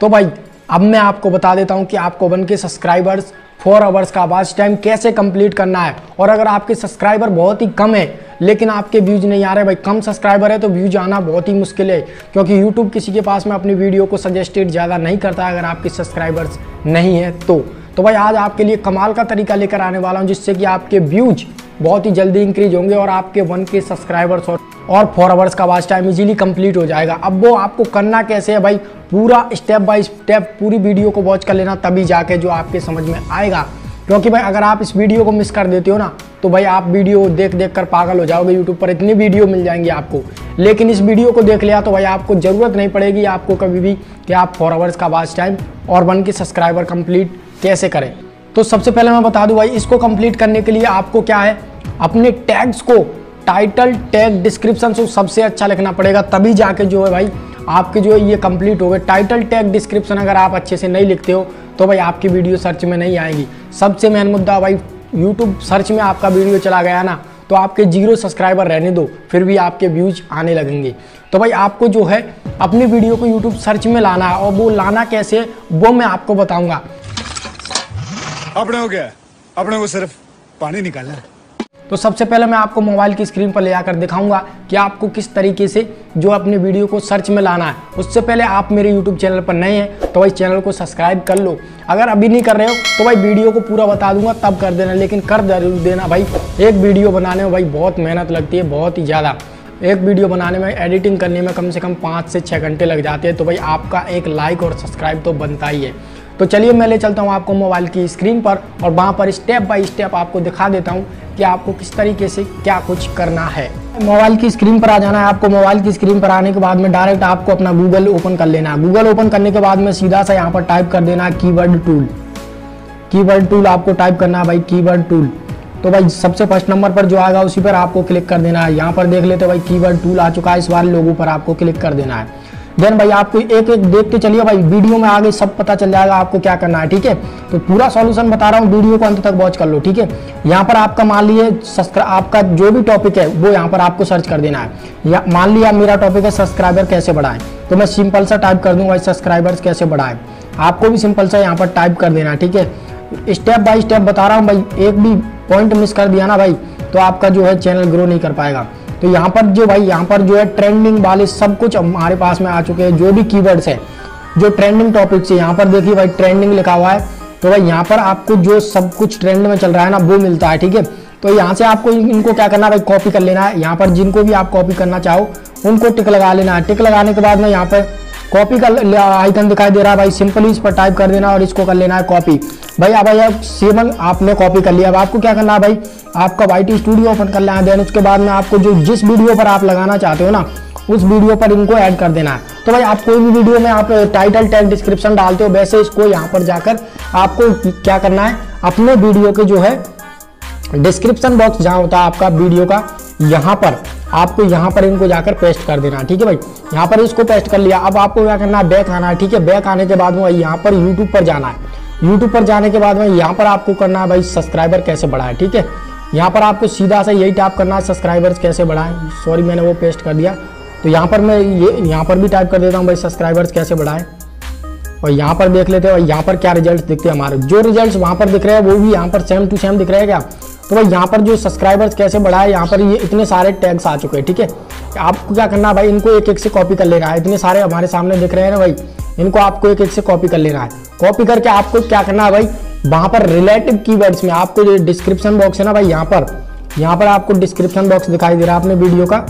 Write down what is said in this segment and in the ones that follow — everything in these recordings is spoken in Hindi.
तो भाई अब मैं आपको बता देता हूं कि आपको 1K सब्सक्राइबर्स 4 आवर्स का वॉच टाइम कैसे कंप्लीट करना है। और अगर आपके सब्सक्राइबर बहुत ही कम है लेकिन आपके व्यूज नहीं आ रहे, भाई कम सब्सक्राइबर है तो व्यूज आना बहुत ही मुश्किल है, क्योंकि YouTube किसी के पास में अपनी वीडियो को सजेस्टेड ज़्यादा नहीं करता अगर आपके सब्सक्राइबर्स नहीं है तो भाई आज आपके लिए कमाल का तरीका लेकर आने वाला हूँ जिससे कि आपके व्यूज बहुत ही जल्दी इंक्रीज होंगे और आपके 1K सब्सक्राइबर्स और 4 आवर्स का वॉच टाइम इजीली कंप्लीट हो जाएगा। अब वो आपको करना कैसे है भाई, पूरा स्टेप बाय स्टेप पूरी वीडियो को वॉच कर लेना, तभी जाके जो आपके समझ में आएगा। क्योंकि भाई अगर आप इस वीडियो को मिस कर देते हो ना तो भाई आप वीडियो देख देख कर पागल हो जाओगे, यूट्यूब पर इतनी वीडियो मिल जाएंगी आपको, लेकिन इस वीडियो को देख लिया तो भाई आपको ज़रूरत नहीं पड़ेगी आपको कभी भी कि आप 4 आवर्स का वॉच टाइम और 1K सब्सक्राइबर कंप्लीट कैसे करें। तो सबसे पहले मैं बता दूं भाई, इसको कंप्लीट करने के लिए आपको क्या है, अपने टैग्स को टाइटल टैग डिस्क्रिप्शन से सबसे अच्छा लिखना पड़ेगा, तभी जाके जो है भाई आपके जो है ये कंप्लीट हो गए। टाइटल टैग डिस्क्रिप्शन अगर आप अच्छे से नहीं लिखते हो तो भाई आपकी वीडियो सर्च में नहीं आएगी। सबसे मेन मुद्दा भाई, यूट्यूब सर्च में आपका वीडियो चला गया ना तो आपके 0 सब्सक्राइबर रहने दो, फिर भी आपके व्यूज आने लगेंगे। तो भाई आपको जो है अपनी वीडियो को यूट्यूब सर्च में लाना है, और वो लाना कैसे वो मैं आपको बताऊँगा। अपने हो गया, अपने को सिर्फ पानी निकालना है। तो सबसे पहले मैं आपको मोबाइल की स्क्रीन पर ले आकर दिखाऊंगा कि आपको किस तरीके से जो अपने वीडियो को सर्च में लाना है। उससे पहले आप मेरे YouTube चैनल पर नए हैं तो भाई चैनल को सब्सक्राइब कर लो, अगर अभी नहीं कर रहे हो तो भाई वीडियो को पूरा बता दूंगा तब कर देना, लेकिन कर जरूर देना भाई। एक वीडियो बनाने में भाई बहुत मेहनत लगती है, बहुत ही ज़्यादा। एक वीडियो बनाने में, एडिटिंग करने में कम से कम 5 से 6 घंटे लग जाते हैं, तो भाई आपका एक लाइक और सब्सक्राइब तो बनता ही है। तो चलिए मैं ले चलता हूँ आपको मोबाइल की स्क्रीन पर और वहाँ पर स्टेप बाय स्टेप आपको दिखा देता हूँ कि आपको किस तरीके से क्या कुछ करना है। मोबाइल की स्क्रीन पर आ जाना है आपको। मोबाइल की स्क्रीन पर आने के बाद में डायरेक्ट आपको अपना गूगल ओपन कर लेना है। गूगल ओपन करने के बाद में सीधा सा यहाँ पर टाइप कर देना है कीवर्ड टूल। कीवर्ड टूल आपको टाइप करना है भाई, कीवर्ड टूल। तो भाई सबसे फर्स्ट नंबर पर जो आएगा उसी पर आपको क्लिक कर देना है। यहाँ पर देख लेते भाई कीवर्ड टूल आ चुका है, इस बार लोगों पर आपको क्लिक कर देना है। देन भाई आपको एक एक देखते चलिए भाई, वीडियो में आगे सब पता चल जाएगा आपको क्या करना है, ठीक है। तो पूरा सॉल्यूशन बता रहा हूँ, वीडियो को अंत तक वॉच कर लो, ठीक है। यहाँ पर आपका मान लीजिए आपका जो भी टॉपिक है वो यहाँ पर आपको सर्च कर देना है। या मान लिया मेरा टॉपिक है सब्सक्राइबर कैसे बढ़ाएं, तो मैं सिंपल सा टाइप कर दूंगा सब्सक्राइबर्स कैसे बढ़ाएं। आपको भी सिंपल सा यहाँ पर टाइप कर देना है, ठीक है। स्टेप बाय स्टेप बता रहा हूँ भाई, एक भी पॉइंट मिस कर दिया ना भाई तो आपका जो है चैनल ग्रो नहीं कर पाएगा। तो यहाँ पर जो भाई यहाँ पर जो है ट्रेंडिंग वाले सब कुछ हमारे पास में आ चुके हैं, जो भी कीवर्ड्स हैं जो ट्रेंडिंग टॉपिक्स है। यहाँ पर देखिए भाई ट्रेंडिंग लिखा हुआ है, तो भाई यहाँ पर आपको जो सब कुछ ट्रेंड में चल रहा है ना वो मिलता है, ठीक है। तो यहाँ से आपको इनको क्या करना है भाई, कॉपी कर लेना है। यहाँ पर जिनको भी आप कॉपी करना चाहो उनको टिक लगा लेना है। टिक लगाने के बाद में यहाँ पर कॉपी का आइकन दिखाई दे रहा है भाई, सिंपली इस पर टाइप कर देना और इसको कर लेना है कॉपी। भाई अब आप सेवन आपने कॉपी कर लिया। अब आपको क्या करना है भाई, आपका YT स्टूडियो ओपन कर लेना है। देन उसके बाद में आपको जो जिस वीडियो पर आप लगाना चाहते हो ना उस वीडियो पर इनको ऐड कर देना है। तो भाई आप कोई भी वीडियो में आप टाइटल टैग डिस्क्रिप्शन डालते हो, वैसे इसको यहाँ पर जाकर आपको क्या करना है, अपने वीडियो के जो है डिस्क्रिप्शन बॉक्स जहाँ होता है आपका वीडियो का, यहाँ पर आपको यहाँ पर इनको जाकर पेस्ट कर देना, ठीक है भाई। यहाँ पर इसको पेस्ट कर लिया। अब आपको क्या करना है, बैक आना है, ठीक है। बैक आने के बाद में यहाँ पर यूट्यूब पर जाना है। यूट्यूब पर जाने के बाद में यहाँ पर आपको करना है भाई सब्सक्राइबर कैसे बढ़ाएं, ठीक है। यहाँ पर आपको सीधा सा यही टाइप करना है सब्सक्राइबर्स कैसे बढ़ाएं। सॉरी मैंने वो पेस्ट कर दिया, तो यहाँ पर मैं यहाँ पर भी टाइप कर देता हूँ भाई सब्सक्राइबर्स कैसे बढ़ाएं। और यहाँ पर देख लेते हैं और यहाँ पर क्या रिजल्ट दिखते हैं हमारे, जो रिजल्ट वहाँ पर दिख रहे हैं वो भी यहाँ पर सेम टू सेम दिख रहे हैं क्या। तो भाई यहाँ पर जो सब्सक्राइबर्स कैसे बढ़ाएं यहाँ पर ये इतने सारे टैग्स आ चुके हैं, ठीक है। आपको क्या करना है भाई, इनको एक एक से कॉपी कर लेना है। इतने सारे हमारे सामने दिख रहे हैं ना भाई, इनको आपको एक एक से कॉपी कर लेना है। कॉपी करके आपको क्या करना है भाई, वहाँ पर रिलेटिव कीवर्ड्स में आपको जो डिस्क्रिप्शन बॉक्स है ना भाई, यहाँ पर आपको डिस्क्रिप्शन बॉक्स दिखाई दे रहा है अपने वीडियो का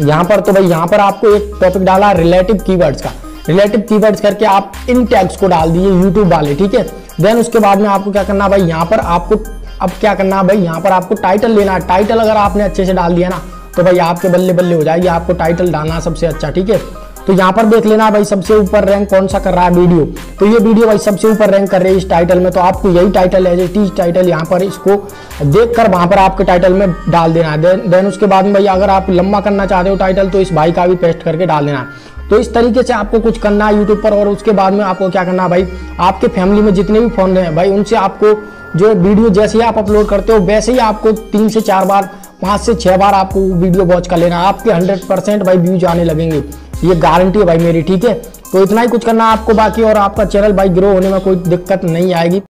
यहाँ पर। तो भाई यहाँ पर आपको एक टॉपिक डाला है रिलेटिव कीवर्ड्स का। रिलेटिव कीवर्ड्स करके आप इन टैग्स को डाल दिए यूट्यूब वाले, ठीक है। देन उसके बाद में आपको क्या करना है भाई, यहाँ पर आपको अब क्या करना है भाई, यहाँ पर आपको टाइटल लेना है। टाइटल अगर आपने अच्छे से डाल दिया ना तो भाई आपके बल्ले बल्ले हो जाएगी, आपको टाइटल डालना सबसे अच्छा, ठीक है। तो यहाँ पर देख लेना भाई सबसे ऊपर रैंक कौन सा कर रहा है वीडियो, तो ये वीडियो भाई सबसे ऊपर रैंक कर रही है इस टाइटल में, तो आपको यही टाइटल है एज इट टाइटल यहाँ पर इसको देखकर वहाँ पर आपके टाइटल में डाल देना है। देन उसके बाद में भाई अगर आप लंबा करना चाहते हो टाइटल तो इस भाई का भी पेस्ट करके डाल देना। तो इस तरीके से आपको कुछ करना है यूट्यूब पर। और उसके बाद में आपको क्या करना है भाई, आपके फैमिली में जितने भी फोन हैं भाई उनसे आपको जो वीडियो जैसे ही आप अपलोड करते हो वैसे ही आपको 3 से 4 बार 5 से 6 बार आपको वीडियो वॉच कर लेना, आपके 100% भाई व्यूज आने लगेंगे, ये गारंटी है भाई मेरी, ठीक है। तो इतना ही कुछ करना है आपको बाकी, और आपका चैनल भाई ग्रो होने में कोई दिक्कत नहीं आएगी।